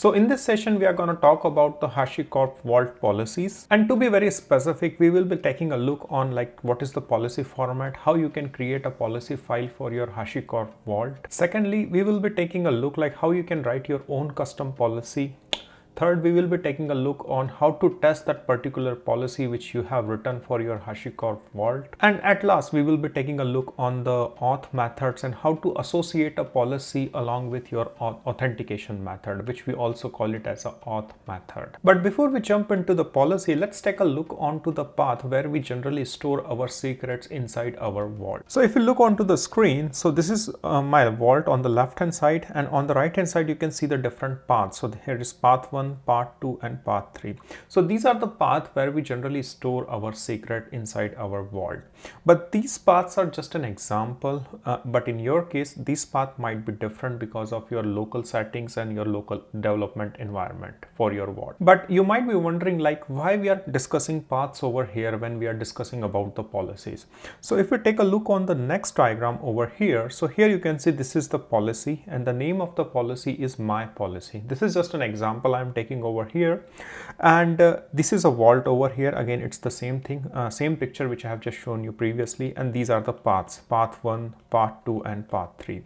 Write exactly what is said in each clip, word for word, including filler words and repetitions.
So in this session, we are going to talk about the HashiCorp Vault policies. And to be very specific, we will be taking a look on like what is the policy format, how you can create a policy file for your HashiCorp Vault. Secondly, we will be taking a look like how you can write your own custom policy. Third, we will be taking a look on how to test that particular policy which you have written for your HashiCorp Vault. And at last, we will be taking a look on the auth methods and how to associate a policy along with your authentication method, which we also call it as an auth method. But before we jump into the policy, let's take a look onto the path where we generally store our secrets inside our vault. So if you look onto the screen, so this is uh, my vault on the left hand side, and on the right hand side, you can see the different paths. So here is path one, part two and part three. So these are the paths where we generally store our secret inside our vault. But these paths are just an example, uh, but in your case this path might be different because of your local settings and your local development environment for your vault. But you might be wondering like why we are discussing paths over here when we are discussing about the policies. So if we take a look on the next diagram over here, so here you can see this is the policy and the name of the policy is my policy. This is just an example I'm taking over here, and uh, this is a vault over here. Again, it's the same thing, uh, same picture which I have just shown you previously, and these are the paths, path one, part two and path three.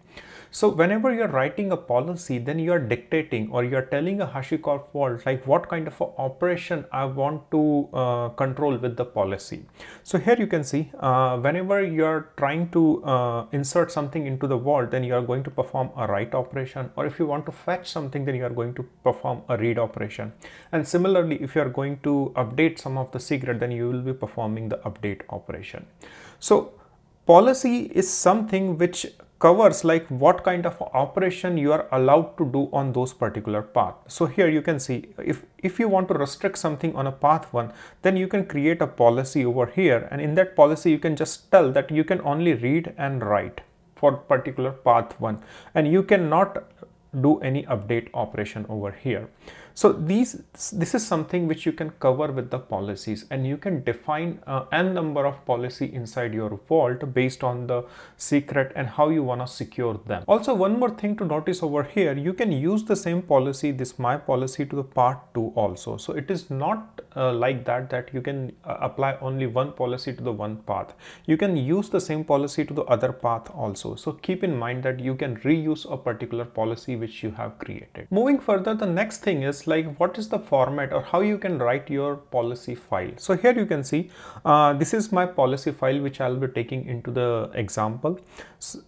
So whenever you're writing a policy, then you are dictating or you're telling a HashiCorp Vault like what kind of operation I want to uh, control with the policy. So here you can see uh, whenever you're trying to uh, insert something into the vault, then you are going to perform a write operation, or if you want to fetch something, then you are going to perform a read operation. And similarly, if you are going to update some of the secret, then you will be performing the update operation. So policy is something which covers like what kind of operation you are allowed to do on those particular path. So here you can see if if you want to restrict something on a path one, then you can create a policy over here, and in that policy you can just tell that you can only read and write for particular path one, and you cannot do any update operation over here. So these this is something which you can cover with the policies, and you can define uh, n number of policy inside your vault based on the secret and how you want to secure them. Also, one more thing to notice over here, you can use the same policy, this my policy, to the part two also. So it is not uh, like that that you can uh, apply only one policy to the one path. You can use the same policy to the other path also. So keep in mind that you can reuse a particular policy which you have created. Moving further, the next thing is like what is the format or how you can write your policy file. So here you can see uh, this is my policy file which I'll be taking into the example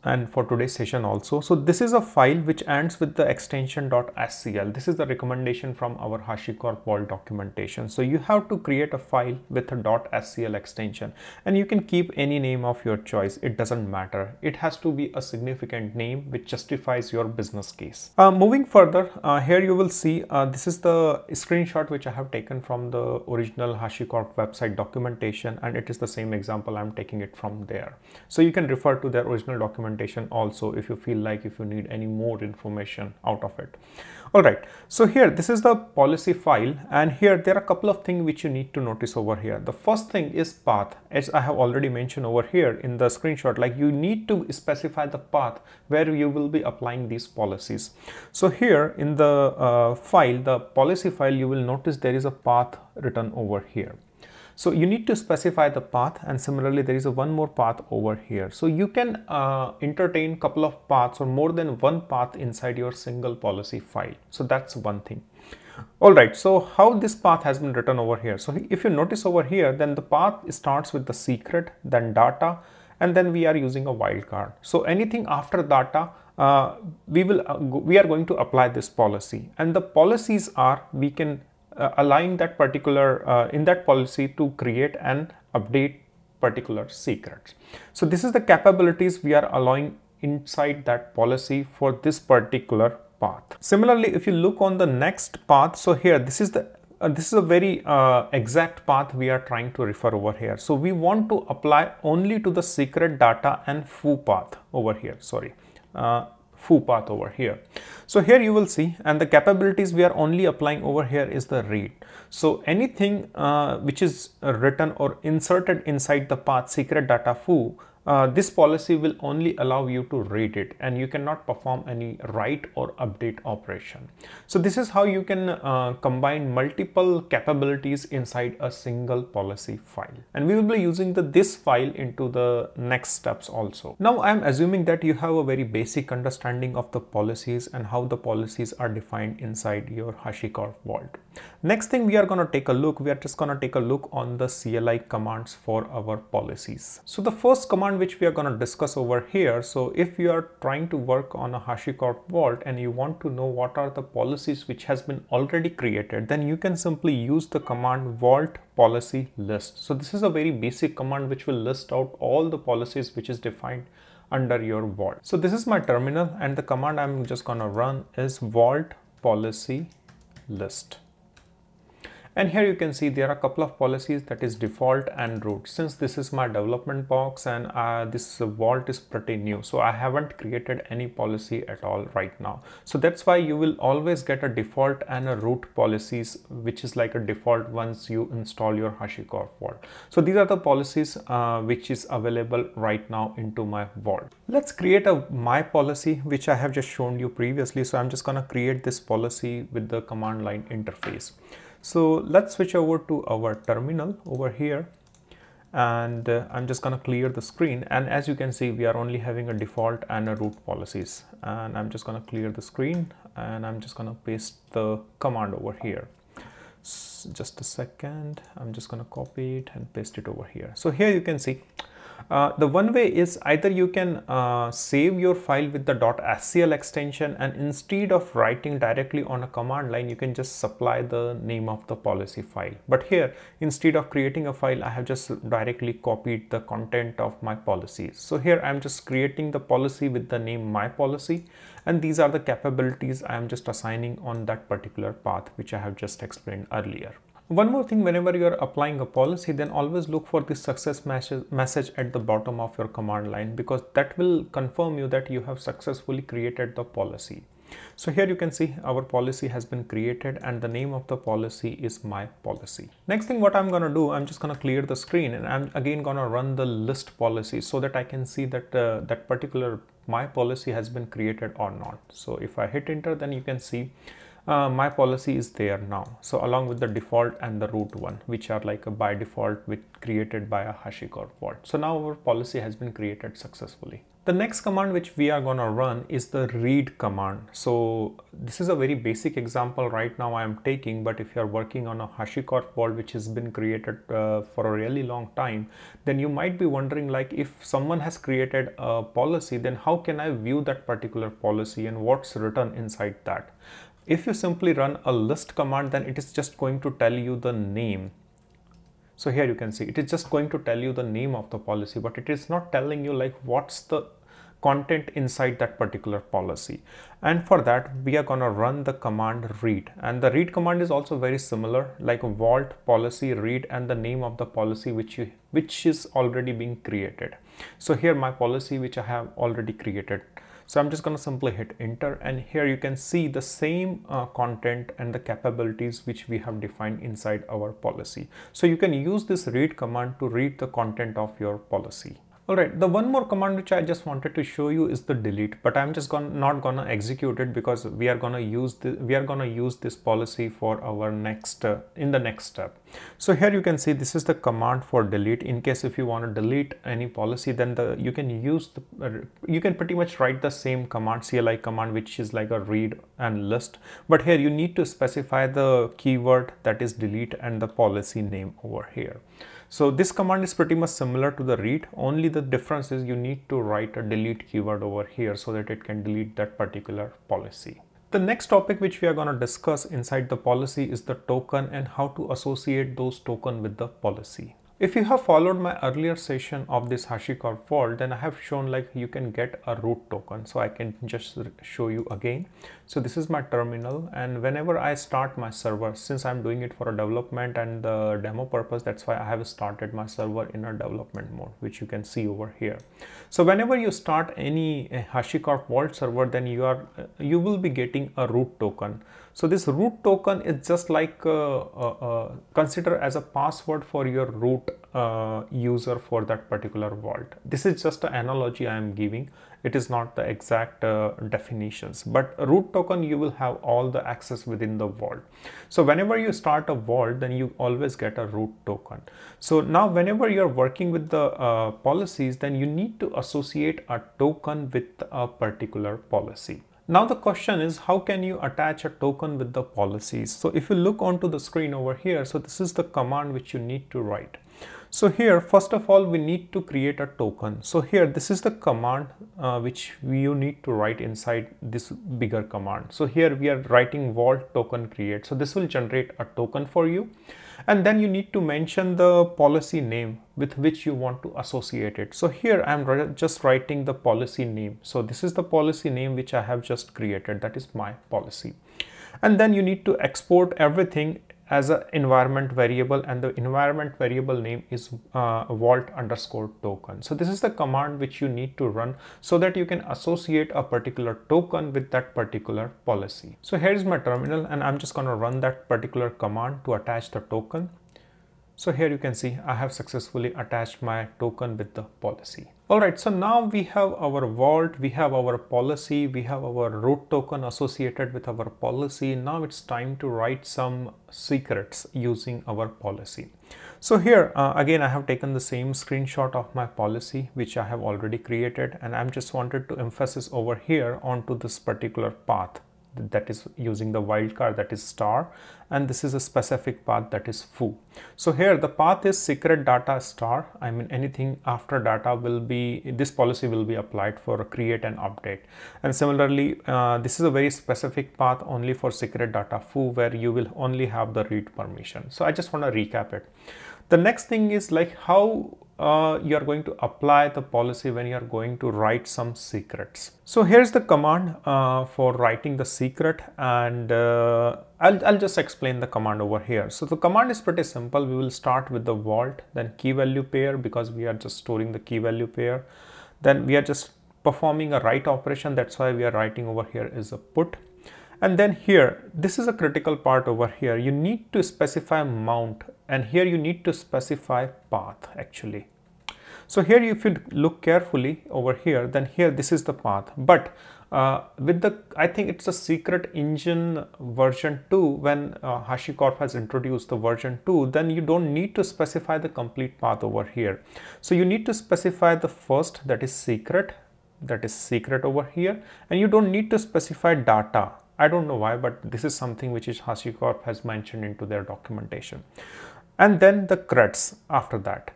and for today's session also. So this is a file which ends with the extension .scl. This is the recommendation from our HashiCorp Vault documentation. So you have to create a file with a .scl extension, and you can keep any name of your choice. It doesn't matter. It has to be a significant name which justifies your business case. Uh, moving further, uh, here you will see uh, this is the screenshot which I have taken from the original HashiCorp website documentation, and it is the same example I'm taking it from there. So you can refer to their original documentation also if you feel like if you need any more information out of it. All right, so here this is the policy file, and here there are a couple of things which you need to notice over here. The first thing is path, as I have already mentioned over here in the screenshot, like you need to specify the path where you will be applying these policies. So here in the uh, file, the policy file, you will notice there is a path written over here. So you need to specify the path, and similarly there is a one more path over here. So you can uh, entertain couple of paths or more than one path inside your single policy file. So that's one thing. All right, so how this path has been written over here. So if you notice over here, then the path starts with the secret, then data, and then we are using a wildcard. So anything after data, Uh, we will uh, go, we are going to apply this policy, and the policies are we can uh, align that particular uh, in that policy to create and update particular secrets. So this is the capabilities we are allowing inside that policy for this particular path. Similarly, if you look on the next path, so here this is the Uh, this is a very uh, exact path we are trying to refer over here. So we want to apply only to the secret, data and foo path over here, sorry, uh, foo path over here. So here you will see, and the capabilities we are only applying over here is the read. So anything uh, which is written or inserted inside the path secret, data, foo, Uh, this policy will only allow you to read it, and you cannot perform any write or update operation. So this is how you can uh, combine multiple capabilities inside a single policy file. And we will be using the, this file into the next steps also. Now I'm assuming that you have a very basic understanding of the policies and how the policies are defined inside your HashiCorp Vault. Next thing we are going to take a look, we are just going to take a look on the C L I commands for our policies. So the first command which we are going to discuss over here. So if you are trying to work on a HashiCorp Vault and you want to know what are the policies which has been already created, then you can simply use the command vault policy list. So this is a very basic command which will list out all the policies which is defined under your vault. So this is my terminal, and the command I'm just going to run is vault policy list. And here you can see there are a couple of policies, that is default and root. Since this is my development box and uh, this vault is pretty new, so I haven't created any policy at all right now. So that's why you will always get a default and a root policies, which is like a default once you install your HashiCorp Vault. So these are the policies uh, which is available right now into my vault. Let's create a my policy, which I have just shown you previously. So I'm just going to create this policy with the command line interface. So let's switch over to our terminal over here, and uh, I'm just going to clear the screen. And as you can see, we are only having a default and a root policies, and I'm just going to clear the screen, and I'm just going to paste the command over here. So just a second, I'm just going to copy it and paste it over here. So here you can see Uh, the one way is either you can uh, save your file with the .scl extension, and instead of writing directly on a command line, you can just supply the name of the policy file. But here, instead of creating a file, I have just directly copied the content of my policies. So here I'm just creating the policy with the name my policy, and these are the capabilities I am just assigning on that particular path, which I have just explained earlier. One more thing, whenever you are applying a policy, then always look for this success message at the bottom of your command line, because that will confirm you that you have successfully created the policy. So here you can see our policy has been created, and the name of the policy is my policy. Next thing what I'm going to do, I'm just going to clear the screen, and I'm again going to run the list policy so that I can see that uh, that particular my policy has been created or not. So if I hit enter, then you can see Uh, my policy is there now. So along with the default and the root one, which are like a by default with created by a HashiCorp Vault. So now our policy has been created successfully. The next command which we are going to run is the read command. So this is a very basic example right now I am taking, but if you are working on a HashiCorp Vault which has been created uh, for a really long time, then you might be wondering, like, if someone has created a policy, then how can I view that particular policy and what's written inside that? If you simply run a list command, then it is just going to tell you the name. So here you can see it is just going to tell you the name of the policy, but it is not telling you like what's the content inside that particular policy. And for that, we are going to run the command read, and the read command is also very similar, like vault policy read and the name of the policy which you which is already being created. So here my policy which I have already created. So I'm just going to simply hit enter, and here you can see the same uh, content and the capabilities which we have defined inside our policy. So you can use this read command to read the content of your policy. All right, the one more command which I just wanted to show you is the delete, but I'm just gonna, not going to execute it, because we are going to use the, we are going to use this policy for our next uh, in the next step. So here you can see this is the command for delete. In case if you want to delete any policy, then the you can use the, uh, you can pretty much write the same command, C L I command, which is like a read and list, but here you need to specify the keyword, that is delete, and the policy name over here. So this command is pretty much similar to the read, only the difference is you need to write a delete keyword over here so that it can delete that particular policy. The next topic which we are going to discuss inside the policy is the token and how to associate those tokens with the policy. If you have followed my earlier session of this HashiCorp Vault, then I have shown like you can get a root token. So I can just show you again. So this is my terminal, and whenever I start my server, since I'm doing it for a development and the demo purpose, that's why I have started my server in a development mode, which you can see over here. So whenever you start any HashiCorp Vault server, then you are you will be getting a root token. So this root token is just like uh, uh, uh, consider as a password for your root uh, user for that particular vault. This is just an analogy I am giving. It is not the exact uh, definitions, but root token, you will have all the access within the vault. So whenever you start a vault, then you always get a root token. So now whenever you're working with the uh, policies, then you need to associate a token with a particular policy. Now the question is, how can you attach a token with the policies? So if you look onto the screen over here, so this is the command which you need to write. So here, first of all, we need to create a token. So here, this is the command uh, which you need to write inside this bigger command. So here we are writing vault token create. So this will generate a token for you. And then you need to mention the policy name with which you want to associate it. So here I'm just writing the policy name. So this is the policy name which I have just created. That is my policy. And then you need to export everything as an environment variable, and the environment variable name is uh, vault underscore token. So this is the command which you need to run so that you can associate a particular token with that particular policy. So here's my terminal, and I'm just going to run that particular command to attach the token. So here you can see I have successfully attached my token with the policy. All right, so now we have our vault, we have our policy, we have our root token associated with our policy. Now it's time to write some secrets using our policy. So here uh, again, I have taken the same screenshot of my policy, which I have already created. And I'm just wanted to emphasize over here onto this particular path that is using the wildcard, that is star, and this is a specific path, that is foo. So here the path is secret data star. I mean, anything after data will be, this policy will be applied for create and update. And similarly, uh, this is a very specific path only for secret data foo, where you will only have the read permission. So I just want to recap it. The next thing is like how Uh, you are going to apply the policy when you are going to write some secrets. So here's the command uh, for writing the secret, and uh, I'll, I'll just explain the command over here. So the command is pretty simple. We will start with the vault, then key value pair, because we are just storing the key value pair. Then we are just performing a write operation. That's why we are writing over here is a put. And then here, this is a critical part over here. You need to specify mount, and here you need to specify path actually. So here, if you look carefully over here, then here, this is the path. But uh, with the, I think it's a secret engine version two, when uh, HashiCorp has introduced the version two, then you don't need to specify the complete path over here. So you need to specify the first, that is secret, that is secret over here. And you don't need to specify data. I don't know why, but this is something which is HashiCorp has mentioned into their documentation. And then the creds after that.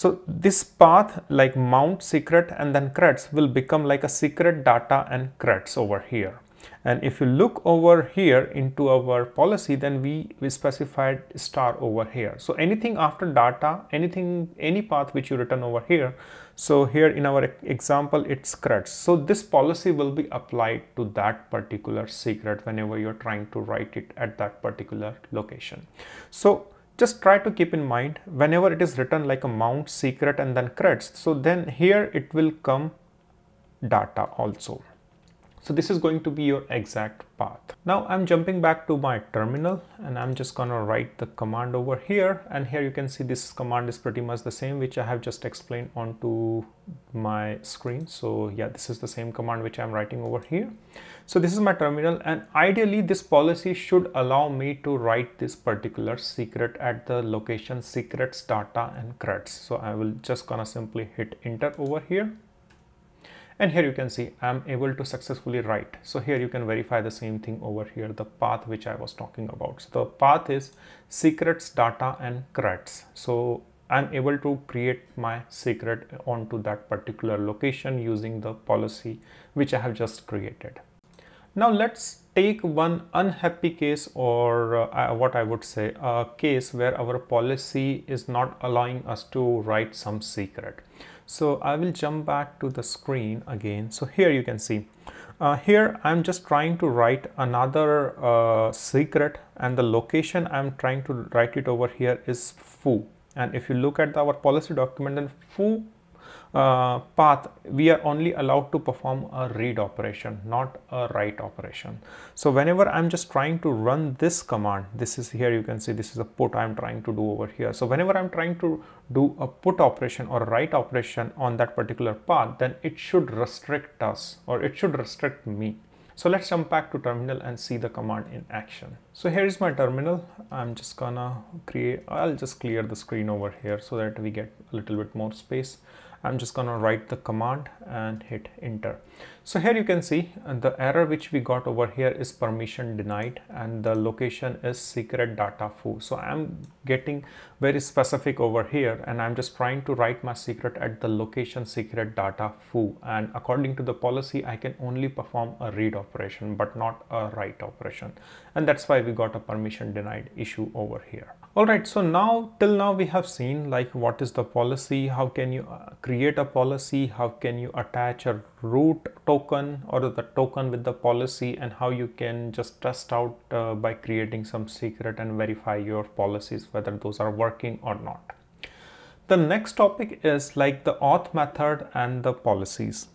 So this path like mount, secret, and then creds will become like a secret data and creds over here. And if you look over here into our policy, then we, we specified star over here. So anything after data, anything, any path which you return over here. So here in our example, it's creds. So this policy will be applied to that particular secret whenever you're trying to write it at that particular location. So just try to keep in mind whenever it is written like a mount, secret, and then creds. So then here it will come data also. So this is going to be your exact path. Now I'm jumping back to my terminal, and I'm just going to write the command over here. And here you can see this command is pretty much the same, which I have just explained onto my screen. So yeah, this is the same command which I'm writing over here. So this is my terminal, and ideally this policy should allow me to write this particular secret at the location secrets, data, and creds. So I will just gonna simply hit enter over here. And here you can see I'm able to successfully write. So here you can verify the same thing over here, the path which I was talking about. So the path is secrets, data, and creds. So I'm able to create my secret onto that particular location using the policy which I have just created. Now let's take one unhappy case, or uh, what I would say, a case where our policy is not allowing us to write some secret. So I will jump back to the screen again. So here you can see, uh, here I'm just trying to write another uh, secret, and the location I'm trying to write it over here is foo. And if you look at our policy document, then foo uh, path, we are only allowed to perform a read operation, not a write operation. So whenever I'm just trying to run this command, this is here, you can see this is a put I'm trying to do over here. So whenever I'm trying to do a put operation or write operation on that particular path, then it should restrict us, or it should restrict me. So let's jump back to terminal and see the command in action. So here is my terminal. I'm just gonna create, I'll just clear the screen over here so that we get a little bit more space. I'm just gonna write the command and hit enter. So here you can see the error which we got over here is permission denied, and the location is secret data foo. So I'm getting very specific over here, and I'm just trying to write my secret at the location secret data foo. And according to the policy, I can only perform a read operation, but not a write operation. And that's why we got a permission denied issue over here. All right, so now till now we have seen like what is the policy, how can you create a policy, how can you attach a root token or the token with the policy, and how you can just test out uh, by creating some secret and verify your policies whether those are working or not. The next topic is like the auth method and the policies.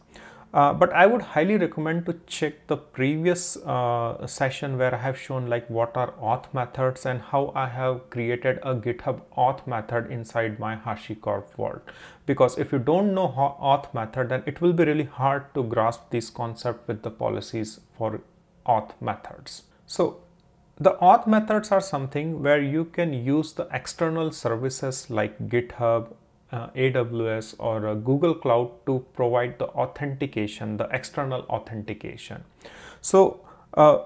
Uh, but I would highly recommend to check the previous uh, session where I have shown like what are auth methods and how I have created a GitHub auth method inside my HashiCorp Vault. Because if you don't know how auth method, then it will be really hard to grasp this concept with the policies for auth methods. So the auth methods are something where you can use the external services like GitHub, Uh, A W S or uh, Google Cloud to provide the authentication, the external authentication. So uh,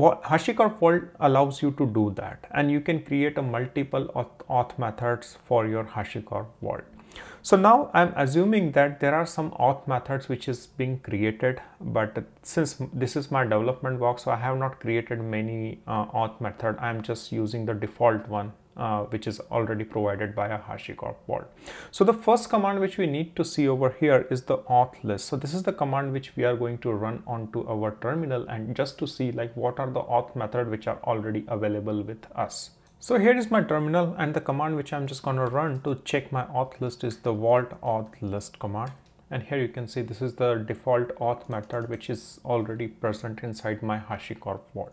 what HashiCorp Vault allows you to do that, and you can create a multiple auth, auth methods for your HashiCorp Vault. So now I'm assuming that there are some auth methods which is being created, but since this is my development box, so I have not created many uh, auth method. I'm just using the default one, Uh, which is already provided by a HashiCorp Vault. So the first command which we need to see over here is the auth list. So this is the command which we are going to run onto our terminal, and just to see like what are the auth method which are already available with us. So here is my terminal, and the command which I'm just going to run to check my auth list is the vault auth list command. And here you can see this is the default auth method which is already present inside my HashiCorp Vault.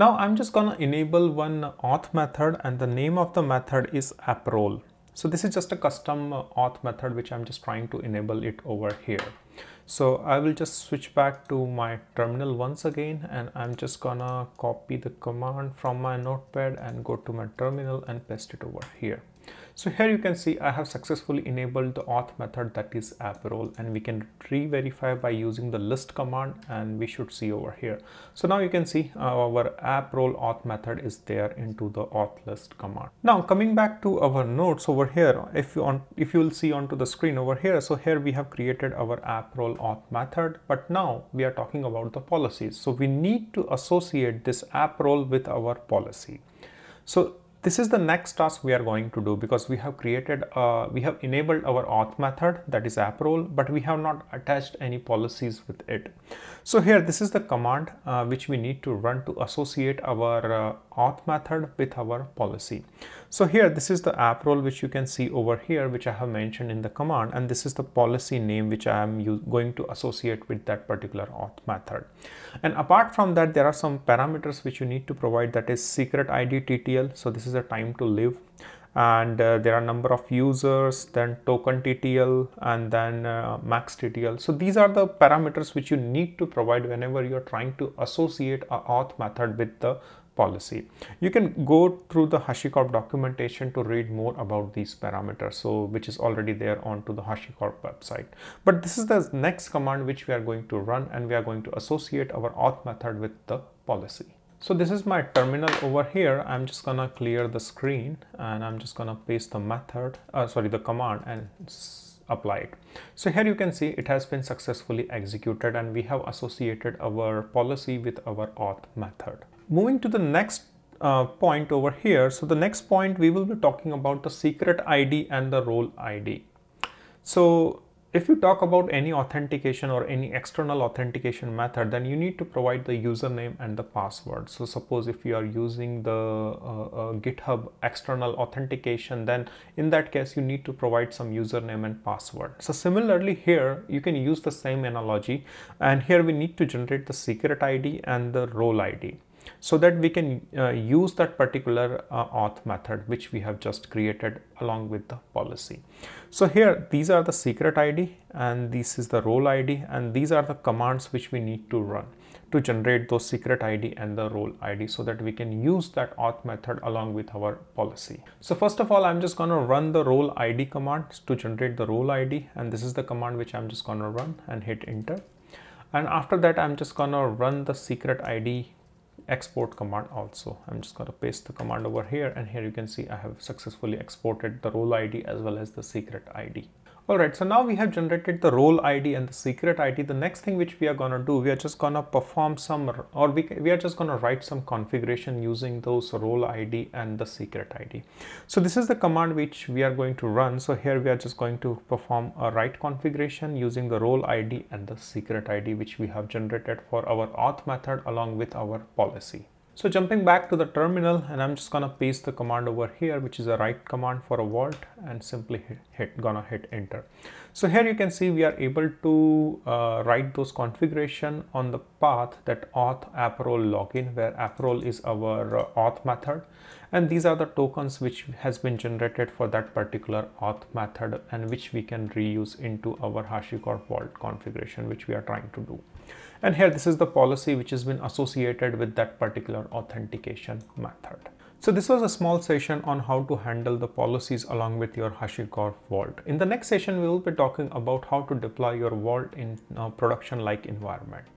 Now I'm just gonna enable one auth method, and the name of the method is AppRole. So this is just a custom auth method which I'm just trying to enable it over here. So I will just switch back to my terminal once again, and I'm just gonna copy the command from my notepad and go to my terminal and paste it over here. So here you can see I have successfully enabled the auth method, that is AppRole, and we can re-verify by using the list command, and we should see over here. So now you can see our AppRole auth method is there into the auth list command. Now coming back to our notes over here, if you on if you will see onto the screen over here, so here we have created our AppRole auth method, but now we are talking about the policies. So we need to associate this AppRole with our policy. So this is the next task we are going to do, because we have created, uh, we have enabled our auth method, that is AppRole, but we have not attached any policies with it. So here, this is the command uh, which we need to run to associate our uh, auth method with our policy. So here, this is the AppRole which you can see over here, which I have mentioned in the command, and this is the policy name which I am going to associate with that particular auth method. And apart from that, there are some parameters which you need to provide, that is secret I D T T L. So this is a time to live, and uh, there are number of users, then token T T L, and then uh, max T T L. So these are the parameters which you need to provide whenever you're trying to associate a auth method with the policy. You can go through the HashiCorp documentation to read more about these parameters, so which is already there onto the HashiCorp website. But this is the next command which we are going to run, and we are going to associate our auth method with the policy. So this is my terminal over here. I'm just gonna clear the screen, and I'm just gonna paste the method, uh, sorry, the command, and apply it. So here you can see it has been successfully executed, and we have associated our policy with our auth method. Moving to the next uh, point over here. So the next point we will be talking about the secret I D and the role I D. So if you talk about any authentication or any external authentication method, then you need to provide the username and the password. So suppose if you are using the uh, uh, GitHub external authentication, then in that case, you need to provide some username and password. So similarly here, you can use the same analogy. And here we need to generate the secret I D and the role I D, so that we can uh, use that particular uh, auth method which we have just created along with the policy. So here these are the secret I D and this is the role I D, and these are the commands which we need to run to generate those secret I D and the role I D so that we can use that auth method along with our policy. So first of all, I'm just going to run the role I D command to generate the role I D, and this is the command which I'm just going to run and hit enter. And after that, I'm just going to run the secret I D export command also. I'm just going to paste the command over here, and here you can see I have successfully exported the role I D as well as the secret I D. Alright, so now we have generated the role I D and the secret I D. The next thing which we are going to do, we are just going to perform some, or we, we are just going to write some configuration using those role I D and the secret I D. So this is the command which we are going to run. So here we are just going to perform a write configuration using the role I D and the secret I D which we have generated for our auth method along with our policy. So jumping back to the terminal, and I'm just gonna paste the command over here, which is a write command for a vault, and simply hit, hit gonna hit enter. So here you can see we are able to uh, write those configuration on the path that auth AppRole login, where AppRole is our uh, auth method, and these are the tokens which has been generated for that particular auth method and which we can reuse into our HashiCorp Vault configuration which we are trying to do. And here this is the policy which has been associated with that particular authentication method. So this was a small session on how to handle the policies along with your HashiCorp Vault. In the next session, we will be talking about how to deploy your Vault in a production-like environment.